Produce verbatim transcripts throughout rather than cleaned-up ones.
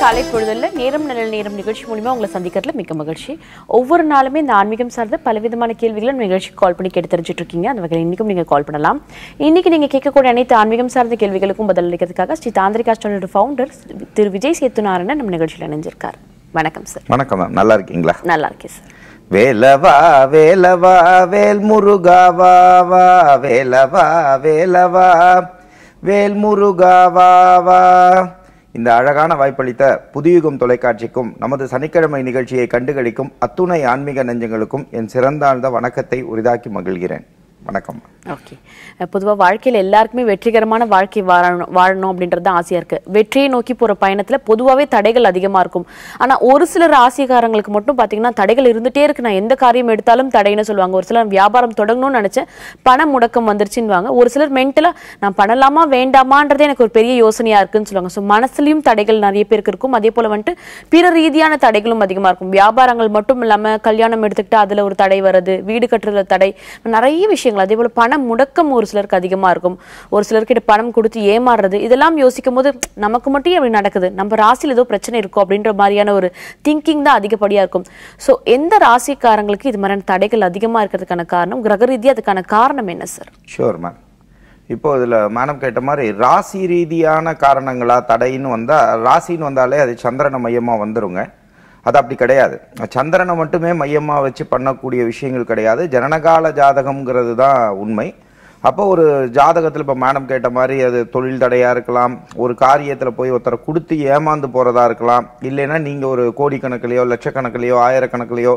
காலை பொழுதுல நேரம் நல்ல நேரம் நிகழ்ச்சி மூலமா உங்களை சந்திக்கிறதுல மிக்க மகிழ்ச்சி. ஒவ்வொரு நாளுமே இந்த ஆன்மீகம் சார்ந்த பலவிதமான கேள்விகளை நிகழ்ச்சி கால் பண்ணி கேட்டு தெரிஞ்சிட்டு இருக்கீங்க. அந்த வகையில் இன்னைக்கும் நீங்க கால் பண்ணலாம். இன்னைக்கு நீங்க கேட்கக்கூடிய அனைத்து ஆன்மீகம் சார்ந்த கேள்விகளுக்கும் பதில் அளிக்கிறதுக்காக ஸ்ரீ தாந்திரிகா சேனலோட ஃபவுண்டர் திரு விஜய் சேத்துநாதன் நம்ம நிகழ்ச்சியில் இணைஞ்சிருக்கார். வணக்கம் சார். வணக்கம் மேம், நல்லா இருக்கீங்களா? நல்லா இருக்கேன் சார். வேலவா வேலவா வேல் முருகாவா வேலவா வேலவா வேல் முருகாவா. இந்த அழகான வாய்ப்பளித்த புதுயுகம் தொலைக்காட்சிக்கும் நமது சனிக்கிழமை நிகழ்ச்சியை கண்டுகளிக்கும் அத்துணை ஆன்மீக நெஞ்சங்களுக்கும் என் சிறந்தாழ்ந்த வணக்கத்தை உரிதாக்கி மகிழ்கிறேன். வணக்கம். ஓகே, பொதுவாக வாழ்க்கையில் எல்லாருக்குமே வெற்றிகரமான வாழ்க்கை வாழணும் வாழணும் அப்படின்றது தான் ஆசையாக இருக்குது. வெற்றியை நோக்கி போகிற பயணத்தில் பொதுவாகவே தடைகள் அதிகமாக இருக்கும். ஆனால் ஒரு சிலர் ஆசைக்காரங்களுக்கு மட்டும் பார்த்தீங்கன்னா தடைகள் இருந்துகிட்டே இருக்கு. நான் எந்த காரியம் எடுத்தாலும் தடைன்னு சொல்லுவாங்க. ஒரு சிலர் வியாபாரம் தொடங்கணும்னு நினச்சேன், பண முடக்கம் வந்துருச்சுன்னுவாங்க. ஒரு சிலர் மென்டலாக நான் பண்ணலாமா வேண்டாமான்றதே எனக்கு ஒரு பெரிய யோசனையாக இருக்குன்னு சொல்லுவாங்க. ஸோ மனசுலையும் தடைகள் நிறைய பேருக்கு இருக்கும். அதே போல் வந்துட்டு பிற ரீதியான தடைகளும் அதிகமாக இருக்கும். வியாபாரங்கள் மட்டும் இல்லாமல் கல்யாணம் எடுத்துக்கிட்டால் அதில் ஒரு தடை வருது, வீடு கட்டுறதுல தடை, நிறைய விஷயங்கள். அதே போல் பணம் முடக்கம் ஒரு சிலருக்கு அதிகமாக இருக்கும். ஒரு சிலர்கிட்ட பணம் கொடுத்து ஏமாறுறது, இதெல்லாம் யோசிக்கும் போது நமக்கு மட்டும் அப்படி நடக்குது, நம்ம ராசியில் ஏதோ பிரச்சனை இருக்கும் அப்படின்ற மாதிரியான ஒரு திங்கிங் தான் அதிகப்படியாக இருக்கும். ஸோ எந்த ராசிக்காரங்களுக்கு இது மாதிரியான தடைகள் அதிகமாக இருக்கிறதுக்கான காரணம், கிரக ரீதியாக அதுக்கான காரணம் என்ன சார்? ஷோர் மேம், இப்போ இதில் மேடம் கேட்ட மாதிரி ராசி ரீதியான காரணங்களா தடைன்னு வந்தால், ராசின்னு வந்தாலே அது சந்திரனை மையமாக வந்துருங்க. அது அப்படி கிடையாது. சந்திரனை மட்டுமே மையமாக வச்சு பண்ணக்கூடிய விஷயங்கள் கிடையாது. ஜனனகால ஜாதகம்ங்கிறது தான் உண்மை. அப்போ ஒரு ஜாதகத்தில் இப்போ மேடம் கேட்ட மாதிரி அது தொழில் தடையாக இருக்கலாம், ஒரு காரியத்தில் போய் ஒருத்தரை கொடுத்து ஏமாந்து போகிறதா இருக்கலாம், இல்லைன்னா நீங்கள் ஒரு கோடிக்கணக்கிலையோ லட்சக்கணக்கிலையோ ஆயிரக்கணக்கிலையோ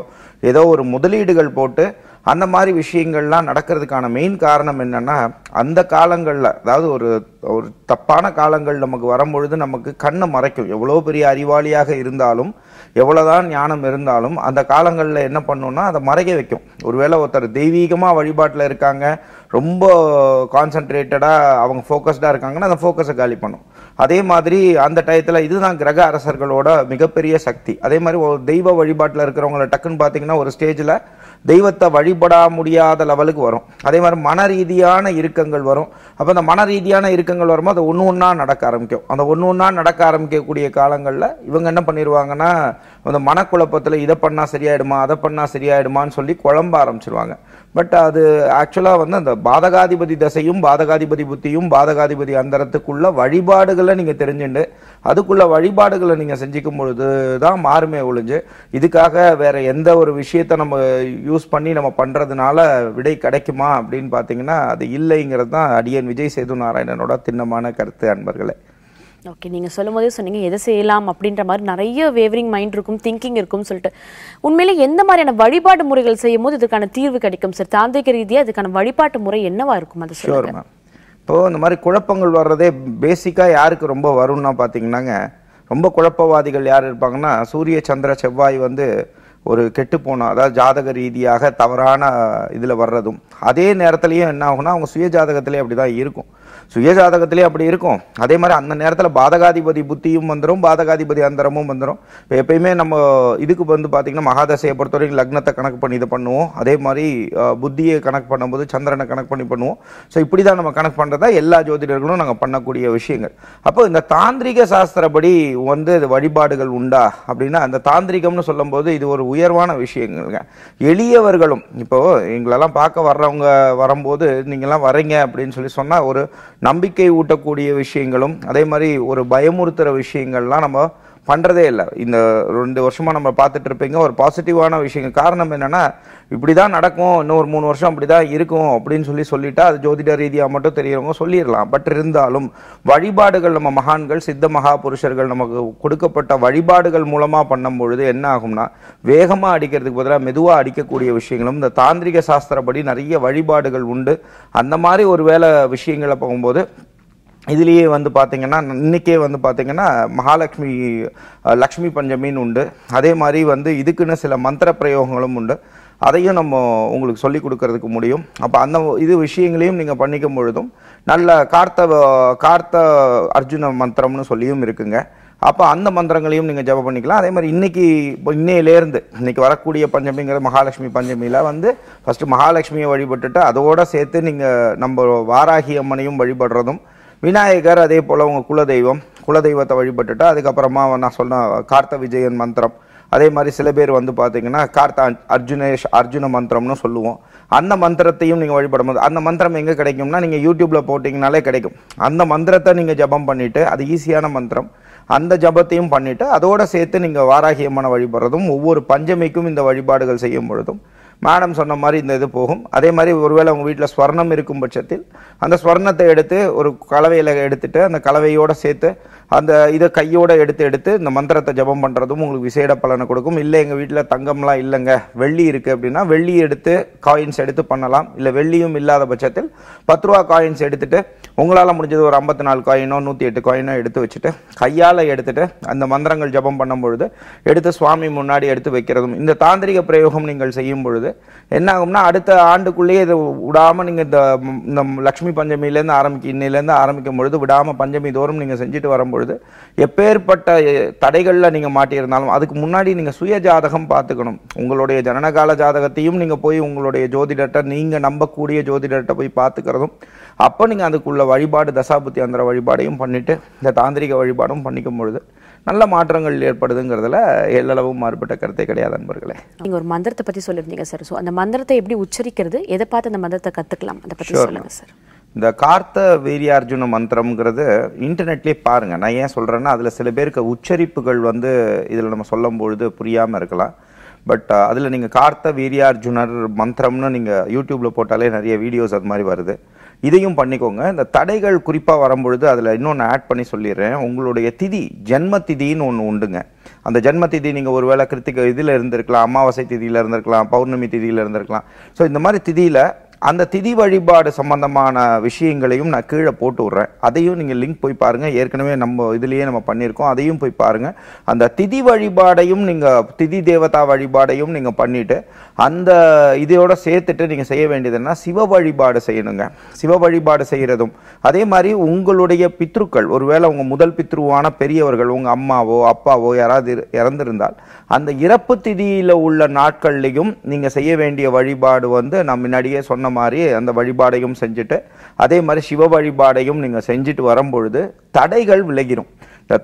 ஏதோ ஒரு முதலீடுகள் போட்டு அந்த மாதிரி விஷயங்கள்லாம் நடக்கிறதுக்கான மெயின் காரணம் என்னென்னா, அந்த காலங்களில் அதாவது ஒரு ஒரு தப்பான காலங்கள் நமக்கு வரும்பொழுது நமக்கு கண்ணை மறைக்கும். எவ்வளோ பெரிய அறிவாளியாக இருந்தாலும் எவ்வளோதான் ஞானம் இருந்தாலும் அந்த காலங்களில் என்ன பண்ணணும்னா அதை மறைக்க வைக்கும். ஒருவேளை ஒருத்தர் தெய்வீகமாக வழிபாட்டில் இருக்காங்க, ரொம்ப கான்சன்ட்ரேட்டடாக அவங்க ஃபோக்கஸ்டாக இருக்காங்கன்னா அந்த ஃபோக்கஸை காலி பண்ணும். அதே மாதிரி அந்த டயத்தில் இதுதான் கிரக அரசர்களோட மிகப்பெரிய சக்தி. அதே மாதிரி ஒரு தெய்வ வழிபாட்டில் இருக்கிறவங்கள டக்குன்னு பார்த்தீங்கன்னா ஒரு ஸ்டேஜில் தெய்வத்தை வழிபட முடியாத லெவலுக்கு வரும். அதே மாதிரி மன ரீதியான இறுக்கங்கள் வரும். அப்போ அந்த மன ரீதியான இறுக்கங்கள் வரும்போது அது ஒன்று ஒன்றா நடக்க ஆரம்பிக்கும். அந்த ஒன்று ஒன்றா நடக்க ஆரம்பிக்கக்கூடிய காலங்களில் இவங்க என்ன பண்ணிடுவாங்கன்னா அந்த மனக்குழப்பத்தில் இதை பண்ணால் சரியாயிடுமா அதை பண்ணால் சரியாயிடுமான்னு சொல்லி குழம்ப ஆரம்பிச்சிடுவாங்க. பட் அது ஆக்சுவலாக வந்து அந்த பாதகாதிபதி தசையும் பாதகாதிபதி புத்தியும் பாதகாதிபதி அந்தரத்துக்குள்ள வழிபாடுகளை நீங்கள் தெரிஞ்சுண்டு அதுக்குள்ள வழிபாடுகளை நீங்கள் செஞ்சுக்கும் பொழுது தான் மாறுமே ஒழிஞ்சு, இதுக்காக வேற எந்த ஒரு விஷயத்தை நம்ம யூஸ் பண்ணி நம்ம பண்ணுறதுனால விடை கிடைக்குமா அப்படின்னு பார்த்தீங்கன்னா அது இல்லைங்கிறது தான் அடியன் விஜய் சேது நாராயணனோட திண்ணமான கருத்து. அன்பர்களே, ஓகே, நீங்கள் சொல்லும் போதே சொன்னீங்க எதை செய்யலாம் அப்படின்ற மாதிரி நிறைய வேவரிங் மைண்ட் இருக்கும், திங்கிங் இருக்கும்னு சொல்லிட்டு உண்மையிலே எந்த மாதிரியான வழிபாட்டு முறைகள் செய்யும் போது இதுக்கான தீர்வு கிடைக்கும் சார்? தாந்திரிக ரீதியாக இதுக்கான வழிபாட்டு முறை என்னவா இருக்கும்? அது சொல்லுங்க. இப்போது இந்த மாதிரி குழப்பங்கள் வர்றதே பேசிக்காக யாருக்கு ரொம்ப வரும்னா பார்த்தீங்கன்னாங்க, ரொம்ப குழப்பவாதிகள் யார் இருப்பாங்கன்னா, சூரிய சந்திர செவ்வாய் வந்து ஒரு கெட்டுப்போன அதாவது ஜாதக ரீதியாக தவறான இதில் வர்றதும் அதே நேரத்துலையும் என்ன ஆகும்னா அவங்க சுய ஜாதகத்திலே அப்படி தான் இருக்கும். சுயஜாதகத்திலே அப்படி இருக்கும். அதே மாதிரி அந்த நேரத்தில் பாதகாதிபதி புத்தியும் வந்துடும், பாதகாதிபதி அந்தரமும் வந்துடும். இப்போ எப்பயுமே நம்ம இதுக்கு வந்து பார்த்திங்கன்னா மகாதசையை பொறுத்த வரைக்கும் லக்னத்தை கணக்கு பண்ணி இதை பண்ணுவோம். அதே மாதிரி புத்தியை கணக்கு பண்ணும்போது சந்திரனை கணக்கு பண்ணி பண்ணுவோம். ஸோ இப்படி தான் நம்ம கணக்கு பண்ணுறதா எல்லா ஜோதிடர்களும் நாங்கள் பண்ணக்கூடிய விஷயங்கள். அப்போ இந்த தாந்திரிக சாஸ்திரப்படி வந்து இது வழிபாடுகள் உண்டா அப்படின்னா, அந்த தாந்திரிகம்னு சொல்லும்போது இது ஒரு உயர்வான விஷயங்கள்ங்க. எளியவர்களும் இப்போது எங்களெல்லாம் பார்க்க வர்றவங்க வரும்போது நீங்கள்லாம் வரீங்க அப்படின்னு சொல்லி சொன்னால் ஒரு நம்பிக்கை ஊட்டக்கூடிய விஷயங்களும் அதே மாதிரி ஒரு பயமுறுத்துகிற விஷயங்கள்லாம் நம்ம பண்ணுறதே இல்லை. இந்த ரெண்டு வருஷமாக நம்ம பார்த்துட்டு இருப்பீங்க ஒரு பாசிட்டிவான விஷயங்கள். காரணம் என்னென்னா, இப்படி தான் நடக்கும், இன்னும் ஒரு மூணு வருஷம் அப்படி தான் இருக்கும் அப்படின்னு சொல்லி சொல்லிவிட்டு அது ஜோதிட ரீதியாக மட்டும் தெரியறவங்க சொல்லிடலாம். பட் இருந்தாலும் வழிபாடுகள் நம்ம மகான்கள் சித்த மகா புருஷர்கள் நமக்கு கொடுக்கப்பட்ட வழிபாடுகள் மூலமாக பண்ணும் பொழுது என்ன ஆகும்னா, வேகமாக அடிக்கிறதுக்கு பதிலாக மெதுவாக அடிக்கக்கூடிய விஷயங்களும் இந்த தாந்திரிக சாஸ்திரப்படி நிறைய வழிபாடுகள் உண்டு. அந்த மாதிரி ஒரு வேளை விஷயங்களை போகும்போது இதுலேயே வந்து பார்த்திங்கன்னா இன்றைக்கே வந்து பார்த்திங்கன்னா மகாலட்சுமி லக்ஷ்மி பஞ்சமின்னு உண்டு. அதே மாதிரி வந்து இதுக்குன்னு சில மந்திர பிரயோகங்களும் உண்டு. அதையும் நம்ம உங்களுக்கு சொல்லிக் கொடுக்கறதுக்கு முடியும். அப்போ அந்த இது விஷயங்களையும் நீங்கள் பண்ணிக்கும் பொழுதும் நல்ல கார்த்த கார்த்த அர்ஜுன மந்திரம்னு சொல்லியும் இருக்குங்க. அப்போ அந்த மந்திரங்களையும் நீங்கள் ஜபம் பண்ணிக்கலாம். அதே மாதிரி இன்றைக்கி இப்போ இன்னையிலேருந்து இன்றைக்கி வரக்கூடிய பஞ்சமிங்கிற மகாலட்சுமி பஞ்சமியில் வந்து ஃபஸ்ட்டு மகாலட்சுமியை வழிபட்டுட்டு அதோடு சேர்த்து நீங்கள் நம்ம வாராகி அம்மனையும் வழிபடுறதும், விநாயகர் அதே போல் உங்கள் குலதெய்வம் குலதெய்வத்தை வழிபட்டுட்டா அதுக்கப்புறமா நான் சொன்ன கார்த்த விஜயன் மந்திரம் அதே மாதிரி சில பேர் வந்து பாத்தீங்கன்னா கார்த்த அர்ஜுனேஷ் அர்ஜுன மந்திரம்னு சொல்லுவோம் அந்த மந்திரத்தையும் நீங்க வழிபடும்போது அந்த மந்திரம் எங்க கிடைக்கும்னா நீங்க YouTubeல போடிங்கனாலே கிடைக்கும் அந்த மந்திரத்தை நீங்க ஜபம் பண்ணிட்டு அது ஈஸியான மந்திரம் அந்த ஜபத்தையும் பண்ணிட்டு அதோட சேர்த்து நீங்க வாராகி அம்மனை வழிபடுறதும் ஒவ்வொரு பஞ்சமிக்கும் இந்த வழிபாடுகள் செய்யும் பொழுதும் மேடம் சொன்ன மாதிரி இந்த இது போகும் அதே மாதிரி ஒருவேளை உங்க வீட்ல ஸ்வர்ணம் இருக்கும் பட்சத்தில் அந்த ஸ்வர்ணத்தை எடுத்து ஒரு கலவையில எடுத்துட்டு அந்த கலவையோட சேர்த்து அந்த இத கையோட எடுத்து எடுத்து இந்த மந்திரத்தை ஜபம் பண்றதும் உங்களுக்கு விசேட பலனை கொடுக்கும் இல்ல எங்க வீட்ல தங்கம்லாம் இல்லங்க வெள்ளி இருக்கு அப்படினா வெள்ளி எடுத்து காயின்ஸ் எடுத்து பண்ணலாம் இல்ல வெள்ளியும் இல்லாத பட்சத்தில் பத்து ரூபாய் காயின்ஸ் எடுத்துட்டு உங்களால முடிஞ்சது ஒரு ஐம்பத்தி நான்கு காயினோ நூற்றி எட்டு காயினோ எடுத்து வச்சிட்டு கையால எடுத்துட்டு அந்த மந்திரங்கள் ஜபம் பண்ணும் பொழுது எடுத்து சுவாமி முன்னாடி எடுத்து வைக்கிறதும் இந்த தாந்திரிக பிரயோகம் நீங்கள் செய்யும் பொழுது என்ன ஆகும்னா அடுத்த ஆண்டுக்குள்ளே இது விடாம நீங்க இந்த லட்சுமி பஞ்சமியில இருந்து ஆரம்பிக்க இன்னையில இருந்து ஆரம்பிக்கும் பொழுது விடாம பஞ்சமி தோறும் நீங்க செஞ்சிட்டு வரும் பொழுது எப்பேற்பட்ட தடைகள்ல நீங்க மாட்டி இருந்தாலும் அதுக்கு முன்னாடி நீங்க சுய ஜாதகம் பார்த்துக்கணும் உங்களுடைய ஜனனகால ஜாதகத்தையும் நீங்க போய் உங்களுடைய ஜோதிடத்தை நீங்க நம்பக்கூடிய ஜோதிடத்தை போய் பார்த்துக்கிறதும் அப்ப நீங்க அதுக்குள்ள வழிபாடு தசாபுத்தி அந்தர வழிபாடையும் பண்ணிட்டு இந்த தாந்திரிக வழிபாடும் பண்ணிக்கும் பொழுது நல்ல மாற்றங்கள் ஏற்படுதுங்கிறதுல எல்லளவும் மாறுபட்ட கருத்தை கிடையாது நண்பர்களே நீங்க ஒரு மந்திரத்தை பத்தி சொல்லிருந்தீங்க சார் சோ அந்த மந்திரத்தை எப்படி உச்சரிக்கிறது எதை பார்த்து அந்த மந்திரத்தை கத்துக்கலாம் அத பத்தி சொல்லுங்க சார் இந்த கார்த்த வீரியார்ஜுன மந்திரம்ங்கிறது இன்டர்நெட்லயே பாருங்க நான் ஏன் சொல்றேன்னா அதுல சில பேருக்கு உச்சரிப்புகள் வந்து இதல நம்ம சொல்லும்போது புரியாம இருக்கலாம் பட் அதுல நீங்க கார்த்த வீரியார்ஜுனர் மந்திரம்னு நீங்க YouTubeல போட்டாலே நிறைய வீடியோஸ் அது மாதிரி வருது இதையும் பண்ணிக்கோங்க இந்த தடைகள் குறிப்பா வரும்போது அதுல இன்னொன்னு ஆட் பண்ணி சொல்லிறேன் உங்களுடைய திதி ஜென்ம திதின்னு ஒன்னு உண்டுங்க அந்த ஜென்ம திதி நீங்க ஒருவேளை கிருத்திகை இதில இருந்திருக்கலாம் அமாவாசை திதியில இருந்திருக்கலாம் பௌர்ணமி திதியில இருந்திருக்கலாம் சோ இந்த மாதிரி திதியில அந்த திதி வழிபாடு சம்பந்தமான விஷயங்களையும் நான் கீழ போட்டு வர்றேன் அதையும் நீங்க லிங்க் போய் பாருங்க ஏற்கனவே நம்ம இதுலயே நம்ம பண்ணிருக்கோம் அதையும் போய் பாருங்க அந்த திதி வழிபாடையும் நீங்க திதி தேவதா வழிபாடையும் நீங்க பண்ணிட்டு அந்த இதோட சேர்த்துட்டு நீங்க செய்ய வேண்டியதுன்னா சிவ வழிபாடு செய்யணும்ங்க சிவ வழிபாடு செய்யிறதும் அதே மாதிரி உங்களுடைய பித்ருக்கள் ஒருவேளை உங்க முதல் பித்ருவான பெரியவர்கள் உங்க அம்மாவோ அப்பாவோ யாராவது இறந்திருந்தால் அந்த இறப்பு திதியில உள்ள நாட்களிலும் நீங்க செய்ய வேண்டிய வழிபாடு வந்து நான் முன்னாடியே சொன்ன மாதிரி அந்த வழிபாடையும் செஞ்சிட்டு அதே மாதிரி சிவ வழிபாடையும் நீங்க செஞ்சிட்டு வரும்பொழுது தடைகள் விலகிரும்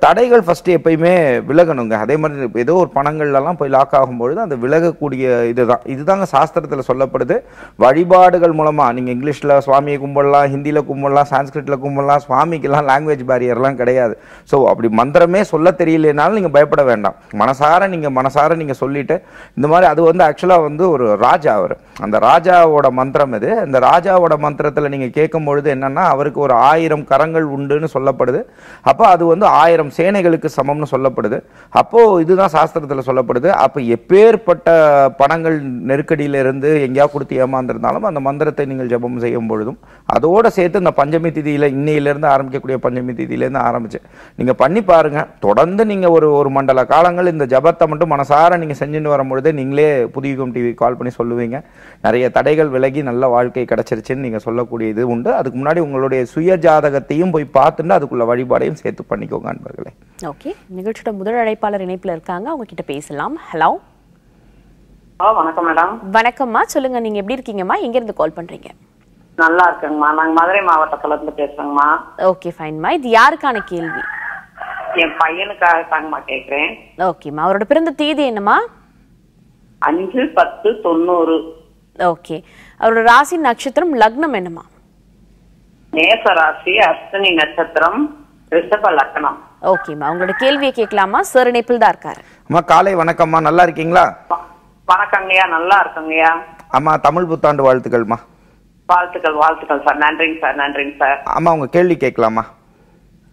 தடைகள் ஃபர்ஸ்ட் எப்பயுமே விலகணும்ங்க அதே மாதிரி ஏதோ ஒரு பணங்கள்ல எல்லாம் போய் லாக் ஆகும் பொழுது அந்த விலகக்கூடிய இதுதான் இதுதாங்க சாஸ்திரத்துல சொல்லப்படுது வழிபாடுகள் மூலமா நீங்க இங்கிலீஷ்ல சுவாமியை கும்பிடலாம் ஹிந்தில கும்பிடலாம் சான்ஸ்கிரிட்ல கும்பிடலாம் சுவாமிக்கெல்லாம் லாங்குவேஜ் பேரியர் எல்லாம் கிடையாது சோ அப்படி மந்திரமே சொல்ல தெரியலனாலும் நீங்க பயப்பட வேண்டாம் மனசார நீங்க மனசார நீங்க சொல்லிட்டு இந்த மாதிரி அது வந்து ஆக்சுவலா வந்து ஒரு ராஜா அவர் அந்த ராஜாவோட மந்திரம் இது அந்த ராஜாவோட மந்திரத்துல நீங்க கேட்கும் பொழுது என்னன்னா அவருக்கு ஒரு ஆயிரம் கரங்கள் உண்டுன்னு சொல்லப்படுது அப்ப அது வந்து ஆயிரம் சேனைகளுக்கு சமம்னு சொல்லப்படுது அப்போ இதுதான் சாஸ்திரத்துல சொல்லப்படுது அப்ப எப்பேற்பட்ட பணங்கள் நெருக்கடியில இருந்து எங்கயா கொடுத்து ஏமாந்திருந்தாலும் அந்த மந்திரத்தை நீங்கள் ஜபம் செய்யும் பொழுதும் அதோட சேர்த்து இந்த பஞ்சமி திதியில இன்னையில இருந்து ஆரம்பிக்கக்கூடிய பஞ்சமி திதியில இருந்து ஆரம்பிச்சு நீங்க பண்ணி பாருங்க தொடர்ந்து நீங்க ஒரு ஒரு மண்டல காலங்கள் இந்த ஜபத்தை மட்டும் மனசார நீங்க செஞ்சுட்டு வரும்பொழுது நீங்களே புதியகம் டிவி கால் பண்ணி சொல்லுவீங்க நிறைய தடைகள் விலகி நல்ல வாழ்க்கை கிடைச்சிருச்சுன்னு நீங்க சொல்லக்கூடிய இது உண்டு அதுக்கு முன்னாடி உங்களுடைய சுய ஜாதகத்தையும் போய் பார்த்துட்டு அதுக்குள்ள வழிபாடையும் சேர்த்து பண்ணிக்கோங்க நண்பர்களே ஓகே நிகழ்ச்சியோட முதல் அழைப்பாளர் இணைப்பில் இருக்காங்க அவங்க கிட்ட பேசலாம் ஹலோ ஆ வணக்கம் மேடம் வணக்கம்மா சொல்லுங்க நீங்க எப்படி இருக்கீங்கம்மா எங்க இருந்து கால் பண்றீங்க நல்லா இருக்கேன்மா நான் மதுரை மாவட்டத்துல இருந்து பேசுறேன்மா ஓகே ஃபைன்மா இது யாருக்கான கேள்வி என் பையனுக்காக தான்மா கேக்குறேன் ஓகேமா அவரோட பிறந்த தேதி என்னமா அஞ்சு பத்து தொண்ணூறு ஓகே அவரோட ராசி நட்சத்திரம் லக்னம் என்னமா மேஷ ராசி அஸ்வினி நட்சத்திரம் ரிஷப லக்னம் ஓகேமா உங்களோட கேள்வியை கேட்கலாமா சார் நேபில் தான் இருக்காரு அம்மா காலை வணக்கம்மா நல்லா இருக்கீங்களா வணக்கங்கயா நல்லா இருக்கங்கயா அம்மா தமிழ் புத்தாண்டு வாழ்த்துக்கள்மா வாழ்த்துக்கள் வாழ்த்துக்கள் சார் நன்றிங்க சார் நன்றிங்க சார் அம்மா உங்க கேள்வி கேட்கலாமா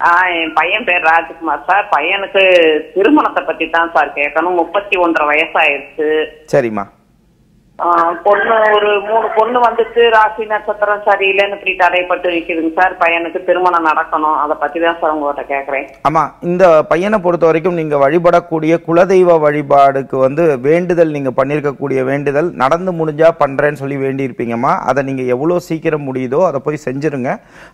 ஆஹ் என் பையன் பேர் ராஜ்குமார் சார் பையனுக்கு திருமணத்தை பத்தி தான் சார் கேட்கணும் முப்பத்தி ஒன்றரை வயசாயிருச்சு சரிம்மா பொண்ணு ஒரு மூணு பொண்ணு வந்துட்டு ராசி நட்சத்திரம் சரியில்லைன்னு இப்படி தடைப்பட்டு நிற்குதுங்க சார் பையனுக்கு திருமணம் நடக்கணும் அதை பத்தி தான் சார் உங்ககிட்ட கேட்கறேன் ஆமா இந்த பையனை பொறுத்த வரைக்கும் நீங்க வழிபடக்கூடிய குலதெய்வ வழிபாடுக்கு வந்து வேண்டுதல் நீங்க பண்ணிருக்கக்கூடிய வேண்டுதல் நடந்து முடிஞ்சா பண்றேன்னு சொல்லி வேண்டி இருப்பீங்கம்மா அதை நீங்க எவ்வளவு சீக்கிரம் முடியுதோ அதை போய் செஞ்சிருங்க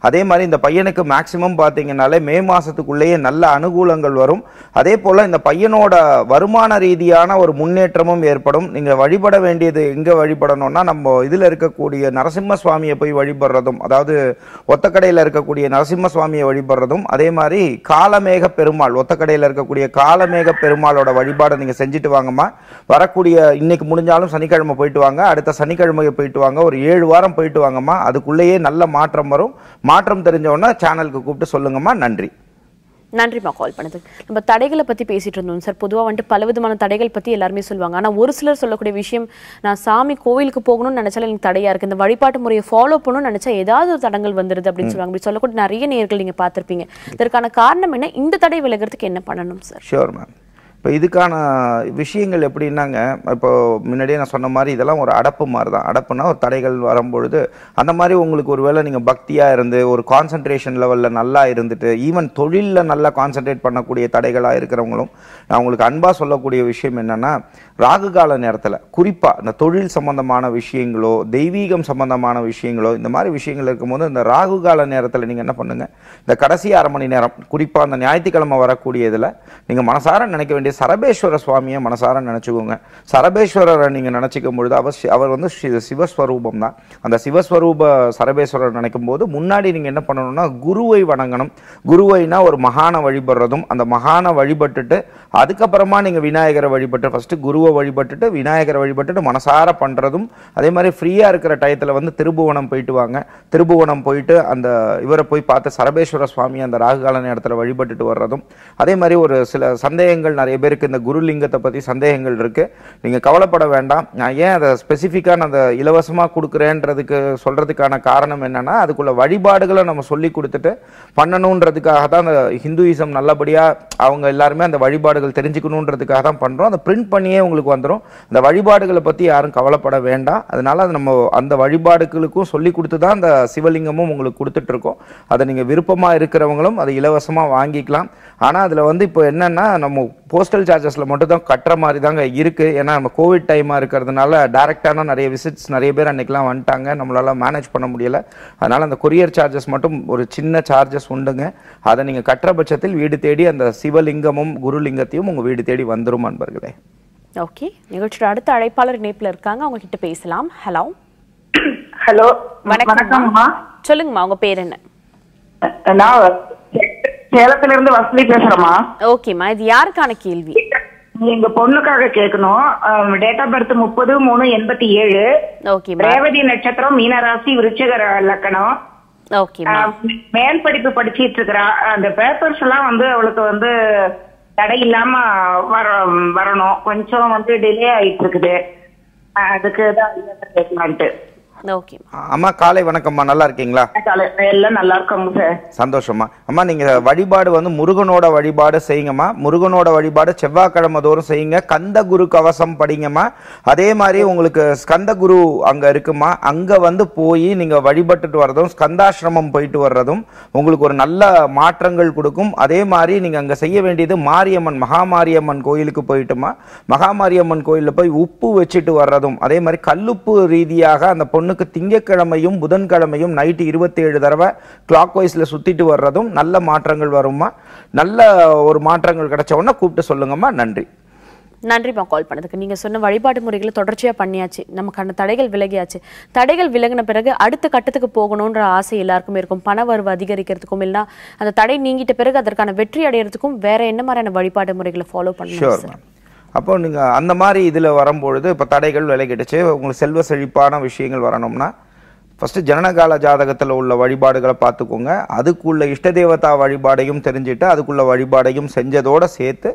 அதே மாதிரி இந்த பையனுக்கு மேக்சிமம் பாத்தீங்கன்னாலே மே மாசத்துக்குள்ளேயே நல்ல அனுகூலங்கள் வரும் அதே போல இந்த பையனோட வருமான ரீதியான ஒரு முன்னேற்றமும் ஏற்படும் நீங்க வழிபட வேண்டியது எங்க வழிபடணும்னா நம்ம இதுல இருக்கக்கூடிய நரசிம்ம சுவாமியை போய் வழிபடுறதும், அதாவது ஒத்தக்கடையில இருக்கக்கூடிய நரசிம்ம சுவாமியை வழிபடுறதும், அதே மாதிரி காலமேக பெருமாள் ஒத்தக்கடையில இருக்கக்கூடிய காலமேக பெருமாளோட வழிபாடை நீங்க செஞ்சுட்டு வாங்கம்மா. வரக்கூடிய இன்னைக்கு முடிஞ்சாலும் சனிக்கிழமை போயிட்டு வாங்க, அடுத்த சனிக்கிழமையை போயிட்டு வாங்க, ஒரு ஏழு வாரம் போயிட்டு வாங்கம்மா. அதுக்குள்ளேயே நல்ல மாற்றம் வரும். மாற்றம் தெரிஞ்சவொன்னா சேனலுக்கு கூப்பிட்டு சொல்லுங்கம்மா. நன்றி. நன்றிமா கால் பண்ணதுக்கு. நம்ம தடைகளை பற்றி பேசிகிட்டு இருந்தோம் சார். பொதுவாக வந்துட்டு பல விதமான தடைகள் பற்றி எல்லாருமே சொல்லுவாங்க. ஆனால் ஒரு சிலர் சொல்லக்கூடிய விஷயம், நான் சாமி கோவிலுக்கு போகணும்னு நினச்சாலும் எனக்கு தடையாக இருக்குது, இந்த வழிபாட்டு முறையை ஃபாலோ பண்ணணும்னு நினச்சா ஏதாவது ஒரு தடங்கள் வந்துடுது அப்படின்னு சொல்லுவாங்க. அப்படி சொல்லக்கூடிய நிறைய நேர்கள் நீங்கள் பார்த்துருப்பீங்க. இதற்கான காரணம் என்ன, இந்த தடை விலகிறதுக்கு என்ன பண்ணணும் சார்? ஷியோர் மேம், இப்போ இதுக்கான விஷயங்கள் எப்படின்னாங்க, இப்போ முன்னாடியே நான் சொன்ன மாதிரி இதெல்லாம் ஒரு அடப்பு மாதிரி தான். அடப்புனா ஒரு தடைகள் வரும்பொழுது அந்த மாதிரி உங்களுக்கு ஒரு வேளை நீங்கள் பக்தியாக இருந்து ஒரு கான்சன்ட்ரேஷன் லெவலில் நல்லா இருந்துட்டு, ஈவன் தொழிலில் நல்லா கான்சன்ட்ரேட் பண்ணக்கூடிய தடைகளாக இருக்கிறவங்களும் நான் உங்களுக்கு அன்பாக சொல்லக்கூடிய விஷயம் என்னென்னா, ராகு கால நேரத்தில் குறிப்பாக இந்த தொழில் சம்பந்தமான விஷயங்களோ தெய்வீகம் சம்பந்தமான விஷயங்களோ இந்த மாதிரி விஷயங்கள் இருக்கும்போது இந்த ராகு கால நேரத்தில் நீங்கள் என்ன பண்ணுங்கள், இந்த கடைசி அரை மணி நேரம் குறிப்பாக அந்த ஞாயிற்றுக்கிழமை வரக்கூடிய இதில் நீங்கள் மனசார நினைக்க வேண்டிய சரபேஸ்வர சுவாமியை மனசார நினச்சிக்கோங்க. சரபேஸ்வரரை நீங்கள் நினச்சிக்கும் பொழுது அவர் அவர் வந்து சிவஸ்வரூபம் தான். அந்த சிவஸ்வரூப சரபேஸ்வரர் நினைக்கும் போது முன்னாடி நீங்கள் என்ன பண்ணணும்னா குருவை வணங்கணும். குருவைனா ஒரு மகானை வழிபடுறதும், அந்த மகானை வழிபட்டுட்டு அதுக்கப்புறமா நீங்கள் விநாயகரை வழிபட்டு, ஃபஸ்ட்டு குருவை வழிபட்டுட்டு விநாயகரை வழிபட்டுட்டு மனசார பண்ணுறதும், அதே மாதிரி ஃப்ரீயாக இருக்கிற டயத்தில் வந்து திருபுவனம் போயிட்டு வாங்க. திருபுவனம் போயிட்டு அந்த இவரை போய் பார்த்து சரபேஸ்வர சுவாமியை அந்த ராகுகால நேரத்தில் வழிபட்டுட்டு வர்றதும், அதே மாதிரி ஒரு சில சந்தேகங்கள் நிறைய பேருக்கு இந்த குருலிங்கத்தை பற்றி சந்தேகங்கள் இருக்கு. நீங்க கவலைப்பட வேண்டாம். நான் ஏன் அதை ஸ்பெசிஃபிக்காக நான் அதை இலவசமாக கொடுக்குறேன்றதுக்கு சொல்றதுக்கான காரணம் என்னன்னா, அதுக்குள்ள வழிபாடுகளை நம்ம சொல்லி கொடுத்துட்டு பண்ணணுன்றதுக்காக தான் அந்த ஹிந்துயிசம் நல்லபடியாக அவங்க எல்லாருமே அந்த வழிபாடுகள் தெரிஞ்சுக்கணுன்றதுக்காக தான் பண்ணுறோம். அதை பிரிண்ட் பண்ணியே உங்களுக்கு வந்துடும். அந்த வழிபாடுகளை பற்றி யாரும் கவலைப்பட வேண்டாம். அதனால அது நம்ம அந்த வழிபாடுகளுக்கும் சொல்லி கொடுத்து தான் அந்த சிவலிங்கமும் உங்களுக்கு கொடுத்துட்டு இருக்கோம். அதை நீங்கள் விருப்பமாக இருக்கிறவங்களும் அதை இலவசமாக வாங்கிக்கலாம். ஆனால் அதில் வந்து இப்போ என்னன்னா, நம்ம போஸ்டல் சார்ஜஸில் மட்டும் தான் கட்டுற மாதிரி தாங்க இருக்குது. ஏன்னா நம்ம கோவிட் டைமாக இருக்கிறதுனால டேரெக்டான நிறைய விசிட்ஸ் நிறைய பேர் அன்றைக்கெலாம் வந்துட்டாங்க, நம்மளால் மேனேஜ் பண்ண முடியலை. அதனால் அந்த கொரியர் சார்ஜஸ் மட்டும் ஒரு சின்ன சார்ஜஸ் உண்டுங்க. அதை நீங்கள் கட்டுற பட்சத்தில் வீடு தேடி அந்த சிவலிங்கமும் குருலிங்கத்தையும் உங்கள் வீடு தேடி வந்துடும் அன்பர்களே. ஓகே, நிகழ்ச்சியோட அடுத்த அழைப்பாளர் இணைப்பில் இருக்காங்க, அவங்க கிட்ட பேசலாம். ஹலோ. ஹலோ, வணக்கம். சொல்லுங்கம்மா, உங்கள் பேர் என்ன? சேலத்துல இருந்து வசதி பேசுறமா. ஓகேமா, இது யாருக்கான கேள்வி? எங்க பொண்ணுக்காக கேட்கணும். டேட் ஆஃப் பர்த் முப்பது மூணு எண்பத்தி ஏழு ரேவதி நட்சத்திரம், மீனராசி, விருச்சிக லக்கணம். மேல் படிப்பு படிச்சிட்டு இருக்கிறா. அந்த பேப்பர்ஸ் எல்லாம் வந்து அவளுக்கு வந்து தடை இல்லாம வர வரணும் கொஞ்சம் வந்து டிலே ஆயிட்டு இருக்குது. அதுக்குதான் கேட்கலான்ட்டு. அம்மா காலை வணக்கம்மா, நல்லா இருக்கீங்களா? எல்லாம் நல்லா இருக்கோங்க. சந்தோஷமா. அம்மா, நீங்க வழிபாடு வந்து முருகனோட வழிபாடு செய்யுங்கம்மா. முருகனோட வழிபாடு செவ்வாய்க்கிழமை தோறும் செய்யுங்க. கந்த குரு கவசம் படிங்கம்மா. அதே மாதிரி உங்களுக்கு ஸ்கந்த குரு அங்க இருக்குமா, அங்க வந்து போய் நீங்க வழிபட்டுட்டு வர்றதும் ஸ்கந்தாசிரமம் போயிட்டு வர்றதும் உங்களுக்கு ஒரு நல்ல மாற்றங்கள் கொடுக்கும். அதே மாதிரி நீங்க அங்க செய்ய வேண்டியது மாரியம்மன் மகாமாரியம்மன் கோயிலுக்கு போயிட்டுமா, மகாமாரியம்மன் கோயிலில் போய் உப்பு வச்சுட்டு வர்றதும், அதே மாதிரி கல்லுப்பு ரீதியாக அந்த பொண்ணு திங்கக்கிழமையும் புதன்கிழமையும் நைட்டு இருபத்தி ஏழு தடவை கிளாக் வைஸ்ல சுத்திட்டு வர்றதும் நல்ல மாற்றங்கள் வருமா. நல்ல ஒரு மாற்றங்கள் கிடைச்ச உடனே கூப்பிட்டு சொல்லுங்கம்மா. நன்றி. நன்றிம்மா கால் பண்ணதுக்கு. நீங்கள் சொன்ன வழிபாட்டு முறைகளை தொடர்ச்சியாக பண்ணியாச்சு, நமக்கான தடைகள் விலகியாச்சு. தடைகள் விலகின பிறகு அடுத்த கட்டத்துக்கு போகணுன்ற ஆசை எல்லாருக்குமே இருக்கும். பண வரவு அதிகரிக்கிறதுக்கும் இல்லைனா அந்த தடை நீங்கிட்ட பிறகு அதற்கான வெற்றி அடையிறதுக்கும் வேற என்ன மாதிரியான வழிபாட்டு முறைகளை ஃபாலோ பண்ணணும்? அப்போ நீங்கள் அந்த மாதிரி இதில் வரும்பொழுது இப்போ தடைகள் விலகிடுச்சு, உங்களுக்கு செல்வ செழிப்பான விஷயங்கள் வரணும்னா ஃபஸ்ட்டு ஜனனகால ஜாதகத்தில் உள்ள வழிபாடுகளை பார்த்துக்கோங்க. அதுக்குள்ள இஷ்ட தேவதா வழிபாடையும் தெரிஞ்சுட்டு அதுக்குள்ள வழிபாடையும் செஞ்சதோடு சேர்த்து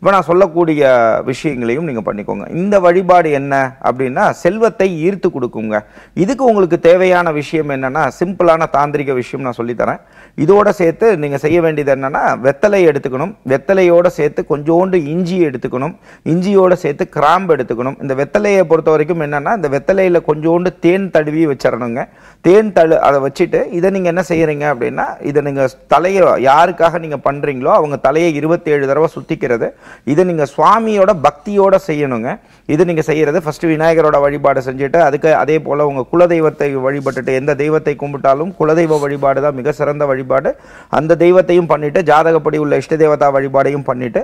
இப்போ நான் சொல்லக்கூடிய விஷயங்களையும் நீங்கள் பண்ணிக்கோங்க. இந்த வழிபாடு என்ன அப்படின்னா செல்வத்தை ஈர்த்து கொடுக்குங்க. இதுக்கு உங்களுக்கு தேவையான விஷயம் என்னென்னா சிம்பிளான தாந்திரிக விஷயம் நான் சொல்லித்தரேன். இதோடு சேர்த்து நீங்கள் செய்ய வேண்டியது என்னென்னா வெத்தலை எடுத்துக்கணும். வெத்தலையோடு சேர்த்து கொஞ்சோண்டு இஞ்சி எடுத்துக்கணும். இஞ்சியோடு சேர்த்து கிராம்பு எடுத்துக்கணும். இந்த வெத்தலையை பொறுத்த வரைக்கும் என்னென்னா இந்த வெத்தலையில் கொஞ்சோண்டு தேன் தழுவி வச்சிடணுங்க. தேன் தழு அதை வச்சுட்டு இதை நீங்கள் என்ன செய்கிறீங்க அப்படின்னா இதை நீங்கள் தலையை யாருக்காக நீங்கள் பண்ணுறீங்களோ அவங்க தலையை இருபத்தேழு தடவை சுற்றிக்கிறது. இதை நீங்கள் சுவாமியோட பக்தியோட செய்யணுங்க. இது நீங்கள் செய்கிறது ஃபஸ்ட்டு விநாயகரோட வழிபாடு செஞ்சுட்டு அதுக்கு அதே போல் உங்கள் குலதெய்வத்தை வழிபட்டுட்டு எந்த தெய்வத்தை கும்பிட்டாலும் குலதெய்வ வழிபாடு தான் மிக சிறந்த வழிபாடு. அந்த தெய்வத்தையும் பண்ணிவிட்டு ஜாதகப்படி உள்ள இஷ்ட தேவதா வழிபாடையும் பண்ணிவிட்டு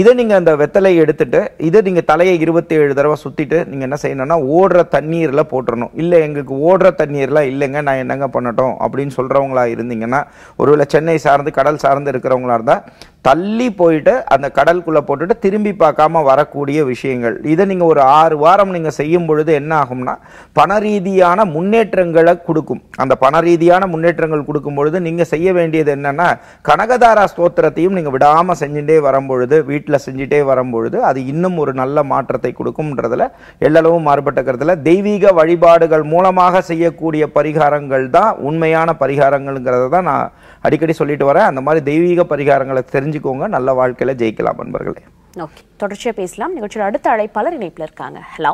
இதை நீங்கள் அந்த வெத்தலையை எடுத்துகிட்டு இதை நீங்கள் தலையை இருபத்தி ஏழு தடவை சுற்றிட்டு நீங்கள் என்ன செய்யணும்னா ஓடுற தண்ணீரில் போட்டுடணும். இல்லை எங்களுக்கு ஓடுற தண்ணீர்லாம் இல்லைங்க, நான் என்னங்க பண்ணட்டும் அப்படின்னு சொல்கிறவங்களா இருந்தீங்கன்னா, ஒருவேளை சென்னை சார்ந்து கடல் சார்ந்து இருக்கிறவங்களா இருந்தால் தள்ளி போயிட்டு அந்த கடலுக்குள்ளே போட்டுட்டு திரும்பி பார்க்காம வரக்கூடிய விஷயங்கள். இதை நீங்கள் ஒரு ஆறு வாரம் நீங்கள் செய்யும் பொழுது என்ன ஆகும்னா பண ரீதியான முன்னேற்றங்களை கொடுக்கும். அந்த பண ரீதியான முன்னேற்றங்கள் கொடுக்கும் பொழுது நீங்கள் செய்ய வேண்டியது என்னென்னா, கனகதாரா ஸ்தோத்திரத்தையும் நீங்கள் விடாமல் செஞ்சுட்டே வரும்பொழுது, வீட்டில் செஞ்சுட்டே வரும்பொழுது அது இன்னும் ஒரு நல்ல மாற்றத்தை கொடுக்கும்ன்றதில் எல்லளவும் மாறுபட்ட கருத்தில் தெய்வீக வழிபாடுகள் மூலமாக செய்யக்கூடிய பரிகாரங்கள் தான் உண்மையான பரிகாரங்கள்ங்கிறத தான் நான் அடிக்கடி சொல்லிட்டு வரேன். அந்த மாதிரி தெய்வீக பரிகாரங்களை தெரிஞ்சு நல்ல வாழ்க்கையில ஜெயிக்கலாம் நண்பர்களே. ஓகே, தொடர்ச்சியா பேசலாம். நிகழ்ச்சியில் அடுத்த அழைப்பாளர் இணைப்புல இருக்காங்க. ஹலோ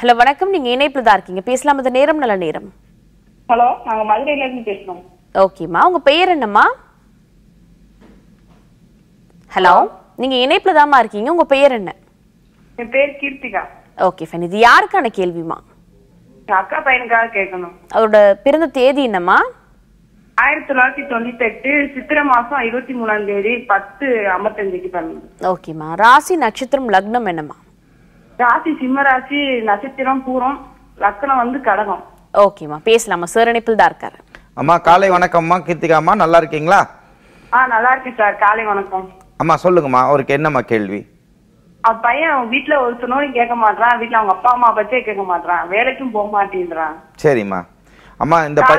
ஹலோ வணக்கம், நீங்க இணைப்புல தான் இருக்கீங்க, பேசலாம். அந்த நேரம் நல்ல நேரம். ஹலோ, நாங்க மதுரையில இருந்து பேசுறோம். ஓகேமா, உங்க பெயர் என்னம்மா? ஹலோ, நீங்க இணைப்புல தான்மா இருக்கீங்க, உங்க பெயர் என்ன? என் பேர் கீர்த்திகா. Okay fine. இது யாருக்கான கேள்விமா? அக்கா பையனுக்காக கேட்கணும். அவரோட பிறந்த தேதி என்னம்மா? ஆயிரத்தி தொள்ளாயிரத்தி தொண்ணூத்தி எட்டு சித்திரை மாசம் இருபத்தி மூணாம் தேதி பத்து ஐம்பத்தஞ்சுக்கு பண்ணுங்க. ஓகேமா. ராசி நட்சத்திரம் லக்னம் என்னமா? ராசி சிம்ம ராசி, நட்சத்திரம் பூரம், லக்னம் வந்து கடகம். ஓகேமா, பேசலாமா? சார் இணைப்பில் தான் இருக்காரு. அம்மா காலை வணக்கம்மா. கீர்த்திகாமா நல்லா இருக்கீங்களா? ஆ நல்லா இருக்கேன் சார், காலை வணக்கம். அம்மா சொல்லுங்கம்மா, அவருக்கு என்னம்மா கேள்வி? பையன் வீட்டுல ஒருத்தனோட கேட்க மாட்டான், வீட்டுல அவங்க அப்பா அம்மா பச்சே கேட்க மாட்டான், வேலைக்கும் போக மாட்டேன்றான். சரிம்மா. அம்மா இந்த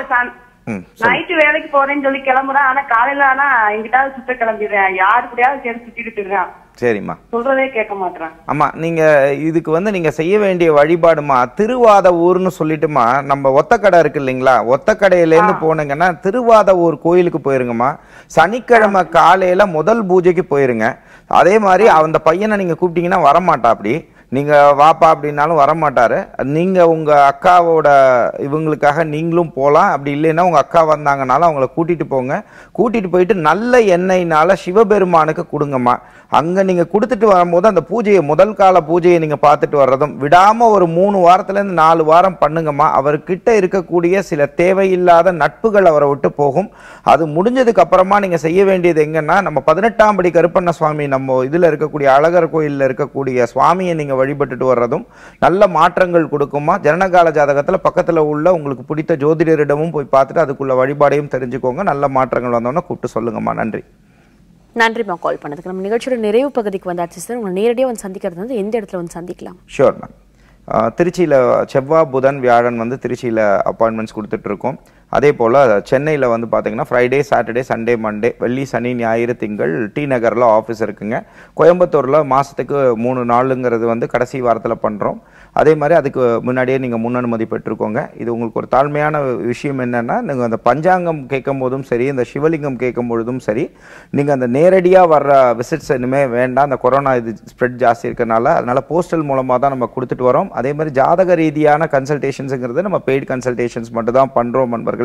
நைட்டு வேலைக்கு போறேன்னு சொல்லி கிளம்புறான், ஆனா காலையில ஆனா எங்கிட்ட சுத்த கிளம்பிடுறேன், யாரு கூடயாவது சேர்ந்து சுத்திட்டு இருக்கான். சரிம்மா, சொல்றதே கேட்க மாட்டேறான். ஆமா, நீங்க இதுக்கு வந்து நீங்க செய்ய வேண்டிய வழிபாடுமா திருவாத ஊர்னு சொல்லிட்டுமா, நம்ம ஒத்தக்கடை இருக்கு இல்லைங்களா, ஒத்தக்கடையில இருந்து போனீங்கன்னா திருவாத ஊர் கோயிலுக்கு போயிருங்கம்மா. சனிக்கிழமை காலையில முதல் பூஜைக்கு போயிருங்க. அதே மாதிரி அந்த பையனை நீங்க கூப்பிட்டீங்கன்னா வரமாட்டா, அப்படி நீங்க வாப்பா அப்படின்னாலும் வரமாட்டாரு. நீங்க உங்க அக்காவோட இவங்களுக்காக நீங்களும் போகலாம், அப்படி இல்லைன்னா உங்க அக்கா வந்தாங்கனாலும் அவங்கள கூட்டிட்டு போங்க. கூட்டிட்டு போயிட்டு நல்ல எண்ணெய்னால சிவபெருமானுக்கு கொடுங்கம்மா. அங்க நீங்க கொடுத்துட்டு வரும்போது அந்த பூஜையை முதல் கால பூஜையை நீங்க பார்த்துட்டு வர்றதும் விடாம ஒரு மூணு வாரத்துல இருந்து நாலு வாரம் பண்ணுங்கம்மா. அவர்கிட்ட இருக்கக்கூடிய சில தேவையில்லாத நட்புகள் அவரை விட்டு போகும். அது முடிஞ்சதுக்கு அப்புறமா நீங்க செய்ய வேண்டியது எங்கன்னா, நம்ம பதினெட்டாம் படி கருப்பண்ண சுவாமி நம்ம இதுல இருக்கக்கூடிய அழகர் கோயில்ல இருக்கக்கூடிய சுவாமியை நீங்க வழிபட்டுட்டு வர்றதும் நல்ல மாற்றங்கள் கொடுக்குமா. ஜனனகால ஜாதகத்துல பக்கத்துல உள்ள உங்களுக்கு பிடித்த ஜோதிடரிடமும் போய் பார்த்துட்டு அதுக்குள்ள வழிபாடையும் தெரிஞ்சுக்கோங்க. நல்ல மாற்றங்கள் வந்தோம்னா கூப்பிட்டு சொல்லுங்கம்மா. நன்றி. நன்றிம்மா கால் பண்ணதுக்கு. நம்ம நிகழ்ச்சியோட நிறைவு பகுதிக்கு வந்தாச்சு சார். உங்களை நேரடியாக வந்து சந்திக்கிறது வந்து எந்த இடத்துல வந்து சந்திக்கலாம்? ஷோர் மேம், திருச்சியில் செவ்வாய் புதன் வியாழன் வந்து திருச்சியில் அப்பாயின்மெண்ட்ஸ் கொடுத்துட்ருக்கோம். அதே போல் சென்னையில் வந்து பார்த்தீங்கன்னா ஃப்ரைடே சாட்டர்டே சண்டே மண்டே வெள்ளி சனி ஞாயிறு திங்கள் டி நகரில் ஆஃபீஸ் இருக்குங்க. கோயம்புத்தூரில் மாதத்துக்கு மூணு நாளுங்கிறது வந்து கடைசி வாரத்தில் பண்ணுறோம். அதே மாதிரி அதுக்கு முன்னாடியே நீங்கள் முன்னனுமதி பெற்றுக்கோங்க. இது உங்களுக்கு ஒரு தாழ்மையான விஷயம் என்னென்னா, நீங்கள் அந்த பஞ்சாங்கம் கேட்கும் போதும் சரி, இந்த சிவலிங்கம் கேட்கும் பொழுதும் சரி, நீங்கள் அந்த நேரடியாக வர்ற விசிட்ஸ் இனிமேல் வேண்டாம். அந்த கொரோனா இது ஸ்ப்ரெட் ஜாஸ்தி இருக்கிறனால அதனால் போஸ்டல் மூலமாக தான் நம்ம கொடுத்துட்டு வரோம். அதே மாதிரி ஜாதக ரீதியான கன்சல்டேஷன்ஸுங்கிறது நம்ம பெய்டு கன்சல்டேஷன்ஸ் மட்டும் தான் பண்ணுறோம் நண்பர்களே.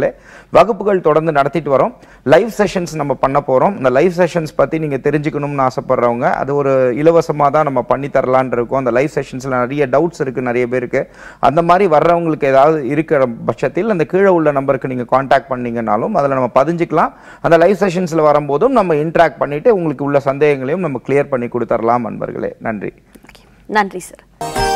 வகுப்புகள் தொடர்ந்து நடத்திட்டு வரோம். லைவ் செஷன்ஸ் நம்ம பண்ண போகிறோம். இந்த லைவ் செஷன்ஸ் பற்றி நீங்கள் தெரிஞ்சுக்கணும்னு ஆசைப்படுறவங்க அது ஒரு இலவசமாக தான் நம்ம பண்ணி தரலான் இருக்கோம். அந்த லைவ் செஷன்ஸில் நிறைய டவுட்ஸ் இருக்குது நிறைய பேருக்கு. அந்த மாதிரி வர்றவங்களுக்கு ஏதாவது இருக்கிற பட்சத்தில் அந்த கீழே உள்ள நம்பருக்கு நீங்கள் காண்டாக்ட் பண்ணிங்கனாலும் அதில் நம்ம பதிஞ்சிக்கலாம். அந்த லைவ் செஷன்ஸில் வரும்போதும் நம்ம இன்ட்ராக்ட் பண்ணிவிட்டு உங்களுக்கு உள்ள சந்தேகங்களையும் நம்ம கிளியர் பண்ணி கொடுத்துடலாம் நண்பர்களே. நன்றி. நன்றி சார்.